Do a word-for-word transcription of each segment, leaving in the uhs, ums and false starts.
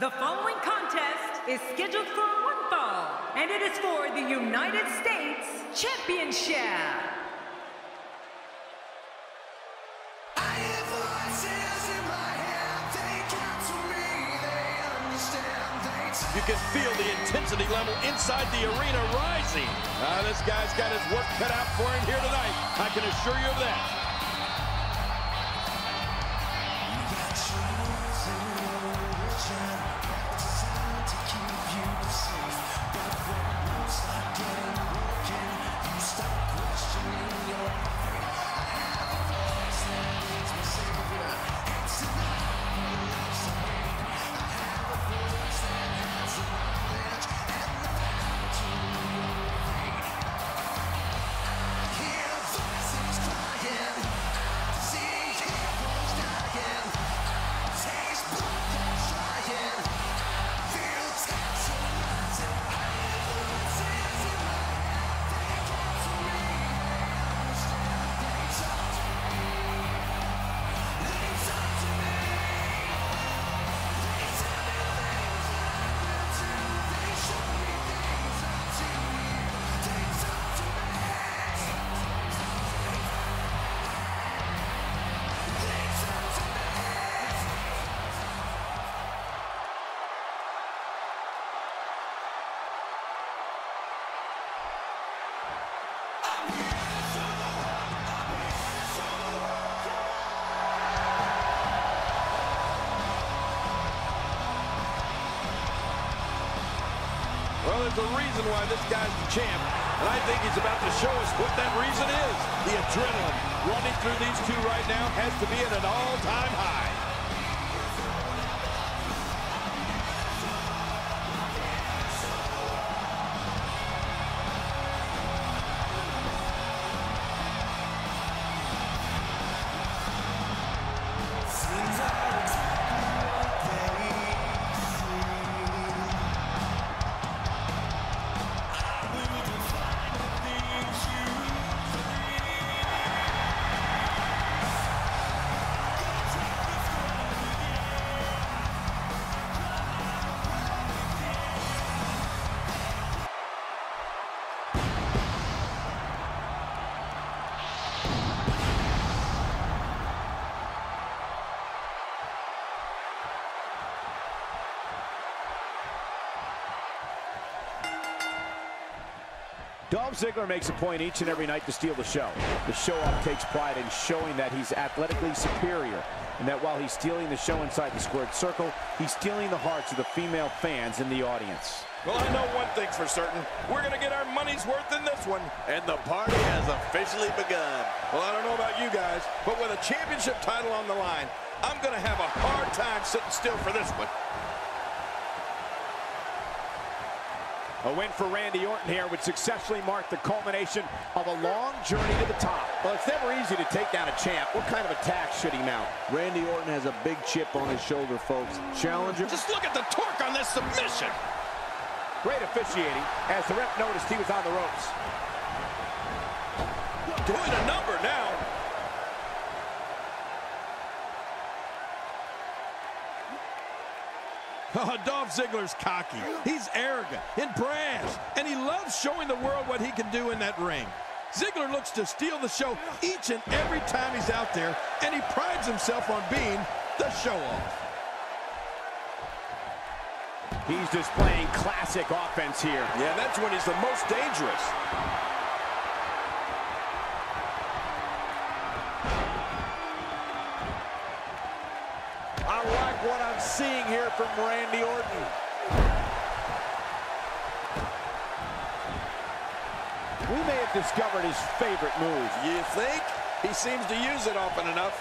The following contest is scheduled for one fall, and it is for the United States Championship. You can feel the intensity level inside the arena rising. Uh, this guy's got his work cut out for him here tonight. I can assure you of that. Well, there's a reason why this guy's the champ, and I think he's about to show us what that reason is. The adrenaline running through these two right now has to be at an all-time high. Dolph Ziggler makes a point each and every night to steal the show. The show-off takes pride in showing that he's athletically superior, and that while he's stealing the show inside the squared circle, he's stealing the hearts of the female fans in the audience. Well, I know one thing for certain. We're going to get our money's worth in this one, and the party has officially begun. Well, I don't know about you guys, but with a championship title on the line, I'm going to have a hard time sitting still for this one. A win for Randy Orton here would successfully mark the culmination of a long journey to the top. Well, it's never easy to take down a champ. What kind of attack should he mount? Randy Orton has a big chip on his shoulder, folks. Challenger. Just look at the torque on this submission. Great officiating, as the ref noticed he was on the ropes. Doing a number now. Oh, Dolph Ziggler's cocky. He's arrogant and brash, and he loves showing the world what he can do in that ring. Ziggler looks to steal the show each and every time he's out there, and he prides himself on being the show-off. He's displaying classic offense here. Yeah, that's when he's the most dangerous. I like what I'm seeing here from Randy Orton. We may have discovered his favorite move. You think? He seems to use it often enough.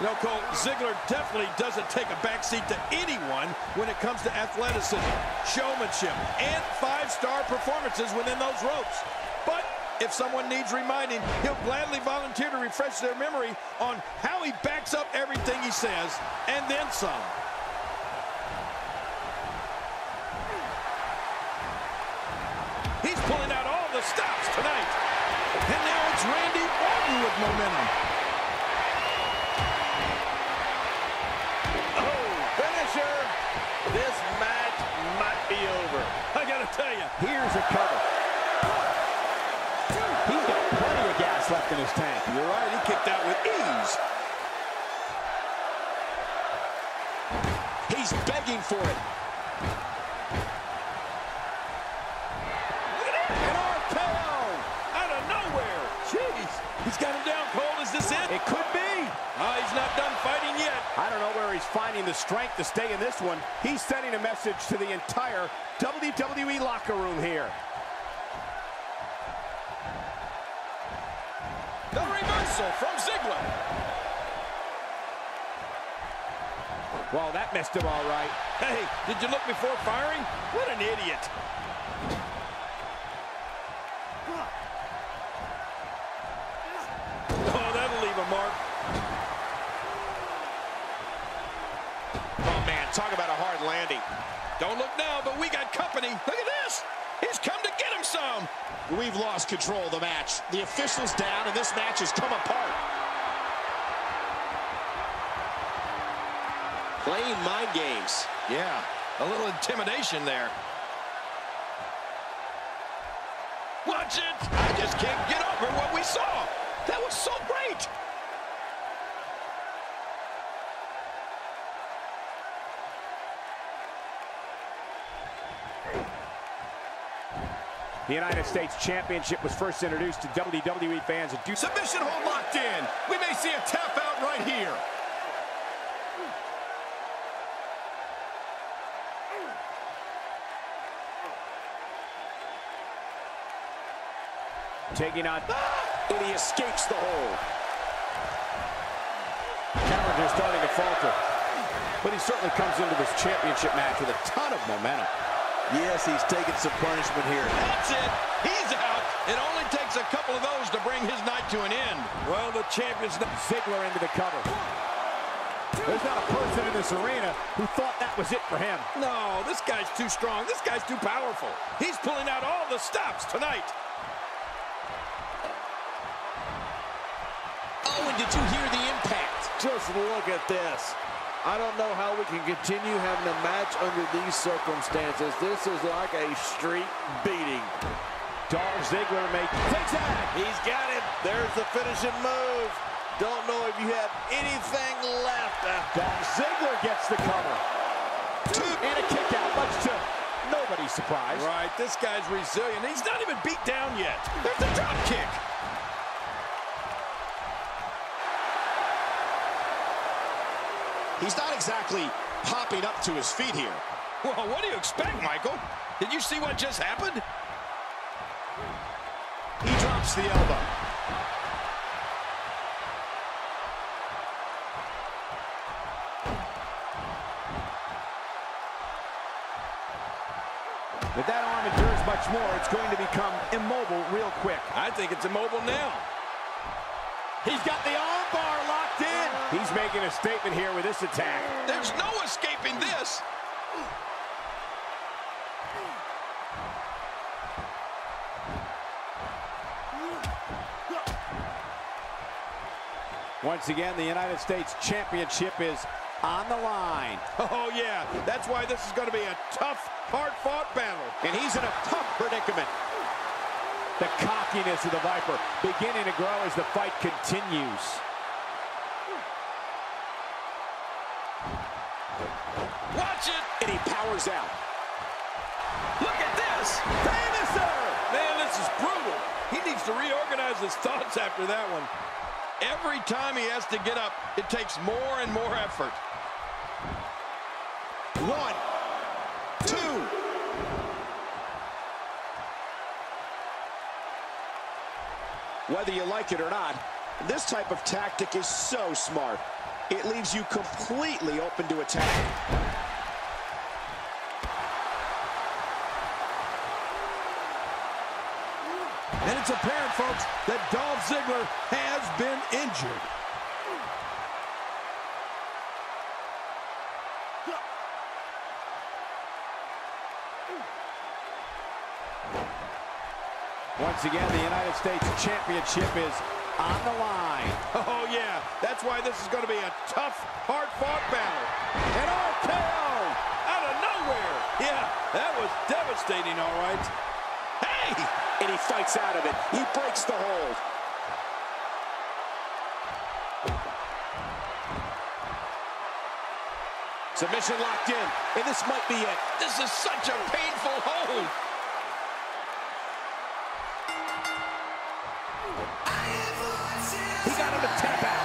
You know, Cole, Ziggler definitely doesn't take a backseat to anyone when it comes to athleticism, showmanship, and five-star performances within those ropes. But if someone needs reminding, he'll gladly volunteer to refresh their memory on how he backs up everything he says, and then some. He's pulling out all the stops tonight. And now it's Randy Orton with momentum. This match might be over. I gotta tell you. Here's a cover. He's got plenty of gas left in his tank. You're right, he kicked out with ease. He's begging for it. An R K O out of nowhere. Jeez. He's got him down cold. Is this it? It could be. Oh, he's not done fighting yet. I don't know where he's finding the strength to stay in this one. He's sending a message to the entire W W E locker room here. The reversal from Ziggler. Well, that missed him all right. Hey, did you look before firing? What an idiot. Oh, that'll leave a mark. Talk about a hard landing. Don't look now, but we got company. Look at this. He's come to get him some. We've lost control of the match. The official's down, and this match has come apart. Playing mind games. Yeah, a little intimidation there. Watch it. I just can't get over what we saw. That was so great. The United States Championship was first introduced to W W E fans. At Submission hold locked in. We may see a tap out right here. Taking on, and he escapes the hold. Challenger's starting to falter, but he certainly comes into this championship match with a ton of momentum. Yes, he's taking some punishment here. That's it. He's out. It only takes a couple of those to bring his night to an end. Well, the champion's not Ziggler into the cover. There's not a person in this arena who thought that was it for him. No, this guy's too strong. This guy's too powerful. He's pulling out all the stops tonight. Oh, and did you hear the impact? Just look at this. I don't know how we can continue having a match under these circumstances. This is like a street beating. Dolph Ziggler makes takes that. He's got him. There's the finishing move. Don't know if you have anything left after. Dolph Ziggler gets the cover. Two. And a kick out. Much to nobody's surprise. Right, this guy's resilient. He's not even beat down yet. There's the drop kick. He's not exactly popping up to his feet here. Well, what do you expect, Michael? Did you see what just happened? He drops the elbow. If that arm endures much more, it's going to become immobile real quick. I think it's immobile now. He's got the arm bar locked in. He's making a statement here with this attack. There's no escaping this. Once again, the United States Championship is on the line. Oh, yeah. That's why this is going to be a tough, hard-fought battle. And he's in a tough predicament. The cockiness of the Viper beginning to grow as the fight continues. Watch it! And he powers out. Look at this! Famouser! Man, this is brutal. He needs to reorganize his thoughts after that one. Every time he has to get up, it takes more and more effort. One. Two. Whether you like it or not, this type of tactic is so smart. It leaves you completely open to attack. And it's apparent, folks, that Dolph Ziggler has been injured. Once again, the United States Championship is on the line. Oh, yeah. That's why this is going to be a tough, hard-fought battle. And R K O out of Yeah, that was devastating, all right. Hey! And he fights out of it. He breaks the hold. Submission locked in, and this might be it. This is such a painful hold. He got him to tap out.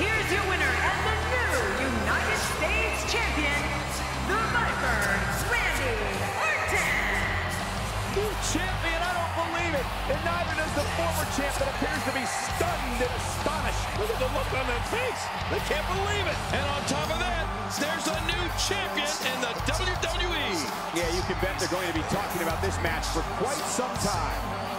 Here's your winner and the new United States Champion, The Viper, Randy Orton. New champion, I don't believe it. And neither does the former champ that appears to be stunned and astonished. Look at the look on that face. They can't believe it. And on top of that, there's a new champion in the W W E. Yeah, you can bet they're going to be talking about this match for quite some time.